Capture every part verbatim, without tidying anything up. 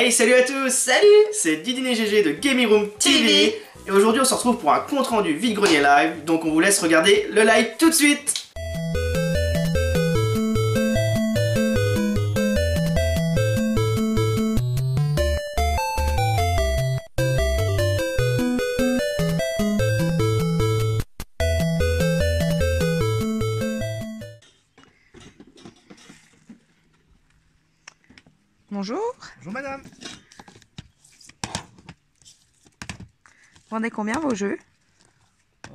Hey, salut à tous, salut, c'est Didine et Gégé de Gaming Room T V. Et aujourd'hui on se retrouve pour un compte rendu vide-grenier live. Donc on vous laisse regarder le live tout de suite. Bonjour. Bonjour madame. Vous vendez combien vos jeux?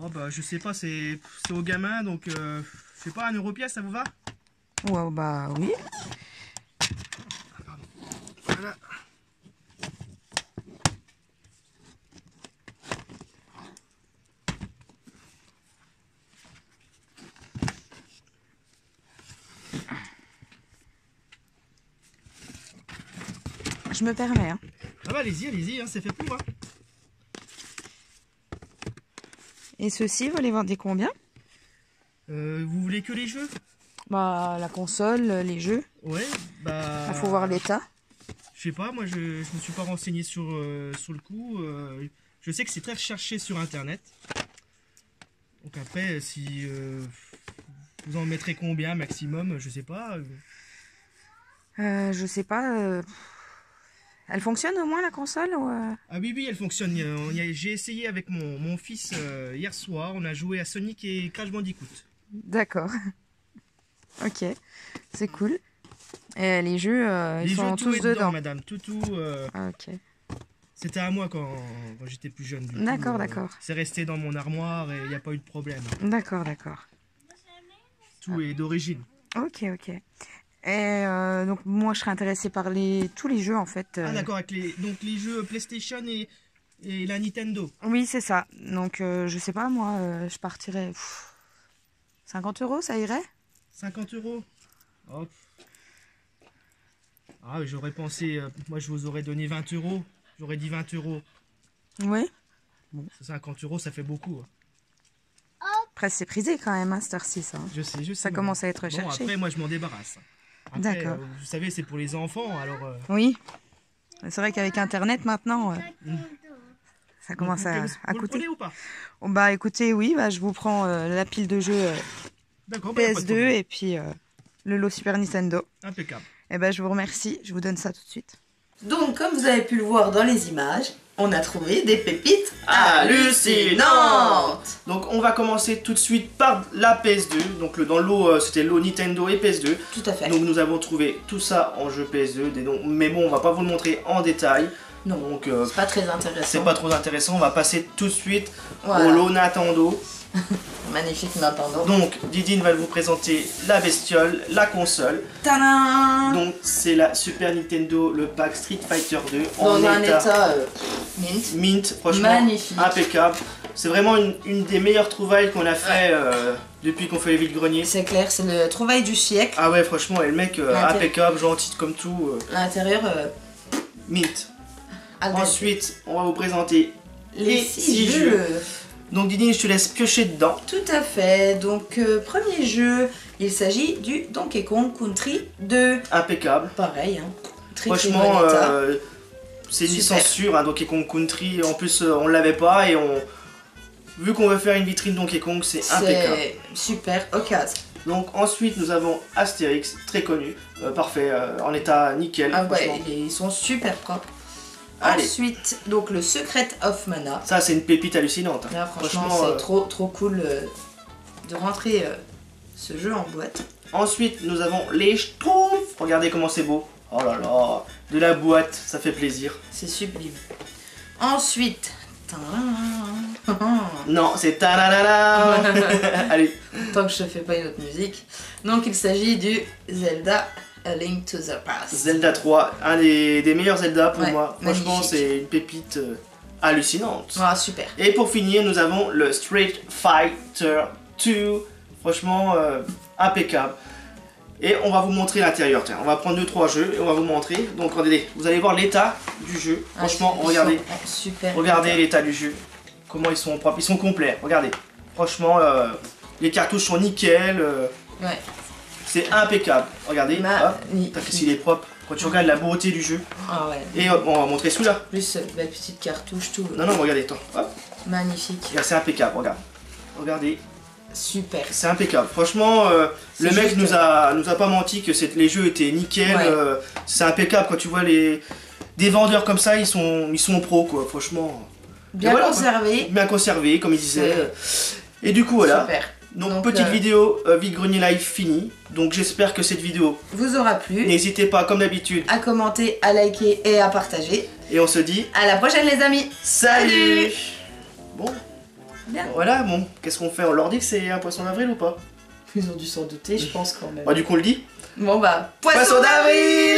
Oh bah je sais pas, c'est aux gamins donc euh, je sais pas, un euro pièce ça vous va? Ouais bah oui. Ah, voilà. Je me permets. Hein. Ah bah allez-y, allez-y, hein, c'est fait pour. Hein. Et ceux-ci, vous les vendez combien? euh, Vous voulez que les jeux? Bah la console, les jeux. Ouais, bah... Il faut voir l'état. Je sais pas, moi je, je me suis pas renseigné sur, euh, sur le coup. Euh, je sais que c'est très recherché sur internet. Donc après, si euh, vous en mettrez combien maximum, je sais pas. Euh, je sais pas... Euh... Elle fonctionne au moins la console ou euh... Ah oui, oui, elle fonctionne. J'ai essayé avec mon, mon fils euh, hier soir. On a joué à Sonic et Crash Bandicoot. D'accord. Ok, c'est cool. Et les jeux, euh, ils les sont jeux, tous tout est dedans, dedans madame. Tout, tout. Euh... Ah, ok. C'était à moi quand, quand j'étais plus jeune. D'accord, d'accord. Euh, c'est resté dans mon armoire et il n'y a pas eu de problème. D'accord, d'accord. Tout ah. est d'origine. Ok, ok. Et euh, donc moi je serais intéressé par les tous les jeux en fait. Euh... Ah d'accord, avec les donc les jeux PlayStation et, et la Nintendo. Oui c'est ça. Donc euh, je sais pas moi, euh, je partirais pff, cinquante euros, ça irait? cinquante euros. Hop. Ah j'aurais pensé, euh, moi je vous aurais donné vingt euros, j'aurais dit vingt euros. Oui. Bon. cinquante euros, ça fait beaucoup. Hein. Après c'est prisé quand même, hein, cette heure-ci, hein. Je sais, je sais. Ça moi. Commence à être recherché. Bon, après moi je m'en débarrasse. D'accord. Euh, vous savez, c'est pour les enfants, alors... Euh... Oui. C'est vrai qu'avec Internet, maintenant, euh, mmh. ça commence à, à coûter. Vous le prenez ou pas? Oh, bah, écoutez, oui, bah, je vous prends euh, la pile de jeux euh, P S deux bah, et puis euh, le lot Super Nintendo. Impeccable. Et bah, je vous remercie, je vous donne ça tout de suite. Donc, comme vous avez pu le voir dans les images, on a trouvé des pépites hallucinantes. Donc on va commencer tout de suite par la P S deux. Donc le, dans le lot, c'était lot Nintendo et P S deux. Tout à fait. Donc nous avons trouvé tout ça en jeu P S deux. Des noms, mais bon, on va pas vous le montrer en détail. Non, donc euh, c'est pas très intéressant. C'est pas trop intéressant. On va passer tout de suite voilà. au lot Nintendo. Magnifique Nintendo. Donc Didine va vous présenter la bestiole, la console. Tadam. Donc c'est la Super Nintendo, le pack Street Fighter deux. Dans en un état, état euh, mint. Mint, franchement. Magnifique. Impeccable. C'est vraiment une, une des meilleures trouvailles qu'on a fait euh, depuis qu'on fait les vide-greniers. C'est clair, c'est le trouvaille du siècle. Ah ouais, franchement, et le mec euh, impeccable, gentil comme tout. Euh, L'intérieur. Euh... Mint. Adapté. Ensuite, on va vous présenter les six jeux. jeux. Donc Didine, je te laisse piocher dedans. Tout à fait. Donc euh, premier jeu, il s'agit du Donkey Kong Country deux. Impeccable. Pareil. Hein. Très franchement, euh, c'est une licence sûre. Hein, Donkey Kong Country, en plus euh, on l'avait pas et on, vu qu'on veut faire une vitrine Donkey Kong, c'est impeccable. Super occasion. Donc ensuite nous avons Astérix, très connu, euh, parfait, euh, en état nickel. Ah ouais, ils sont super propres. Allez. Ensuite, donc le Secret of Mana. Ça, c'est une pépite hallucinante. Hein. Là, franchement, c'est euh... trop, trop cool euh, de rentrer euh, ce jeu en boîte. Ensuite, nous avons les Schtroumpfs. Regardez comment c'est beau. Oh là là, de la boîte, ça fait plaisir. C'est sublime. Ensuite, non, c'est ta-la-la-la. Allez. Tant que je ne fais pas une autre musique. Donc, il s'agit du Zelda A Link to the Past. Zelda trois, un des, des meilleurs Zelda pour ouais, moi. Franchement, c'est une pépite euh, hallucinante. Ah, super. Et pour finir, nous avons le Street Fighter deux. Franchement, euh, impeccable. Et on va vous montrer l'intérieur. Tiens, on va prendre deux trois jeux et on va vous montrer. Donc, regardez, vous allez voir l'état du jeu. Franchement, ah, regardez. Super. Regardez l'état du jeu. Comment ils sont propres. Ils sont complets. Regardez. Franchement, euh, les cartouches sont nickel. Euh, ouais. C'est impeccable. Regardez, hop, t'as vu s'il est propre. Quand tu regardes la beauté du jeu. Ah ouais. Et euh, on va montrer celui-là. Plus la petite cartouche, tout. Non, non, regardez, attends. Hop. Magnifique. C'est impeccable, regarde. Regardez. Super. C'est impeccable. Franchement, euh, le mec juste... nous a nous a pas menti que les jeux étaient nickel. Ouais. Euh, c'est impeccable quand tu vois les des vendeurs comme ça, ils sont ils sont pros quoi. Franchement. Bien voilà, conservé. Bien conservé, comme il disait. Et du coup voilà. Super. Donc, Donc petite euh... vidéo euh, Vide Grenier Live finie. Donc j'espère que cette vidéo vous aura plu. N'hésitez pas comme d'habitude à commenter, à liker et à partager. Et on se dit à la prochaine les amis. Salut, Salut. Bon. Bien. Voilà, bon, qu'est-ce qu'on fait? On leur dit que c'est un poisson d'avril ou pas? Ils ont dû s'en douter, je pense quand même. Bah, du coup, on le dit. Bon, bah, poisson, poisson d'avril.